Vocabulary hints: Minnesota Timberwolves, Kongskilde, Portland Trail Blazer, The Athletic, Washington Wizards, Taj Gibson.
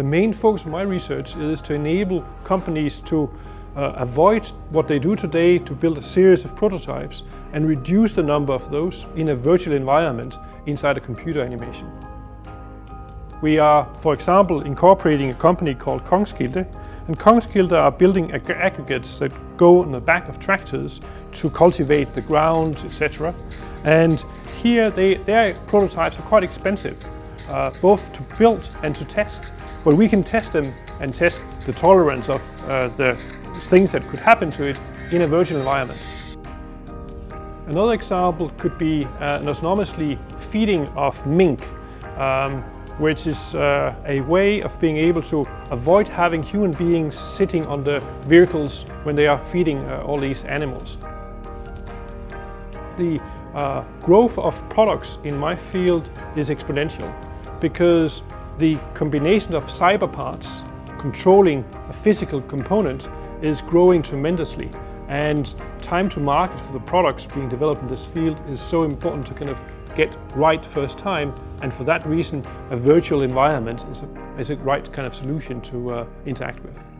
The main focus of my research is to enable companies to avoid what they do today to build a series of prototypes and reduce the number of those in a virtual environment inside a computer animation. We are, for example, incorporating a company called Kongskilde, and Kongskilde are building aggregates that go on the back of tractors to cultivate the ground, etc. And here their prototypes are quite expensive, both to build and to test, but we can test them and test the tolerance of the things that could happen to it in a virtual environment. Another example could be an autonomously feeding of mink, which is a way of being able to avoid having human beings sitting on the vehicles when they are feeding all these animals. The growth of products in my field is exponential because the combination of cyber parts controlling a physical component is growing tremendously, and time to market for the products being developed in this field is so important to kind of get right first time, and for that reason a virtual environment is a right kind of solution to interact with.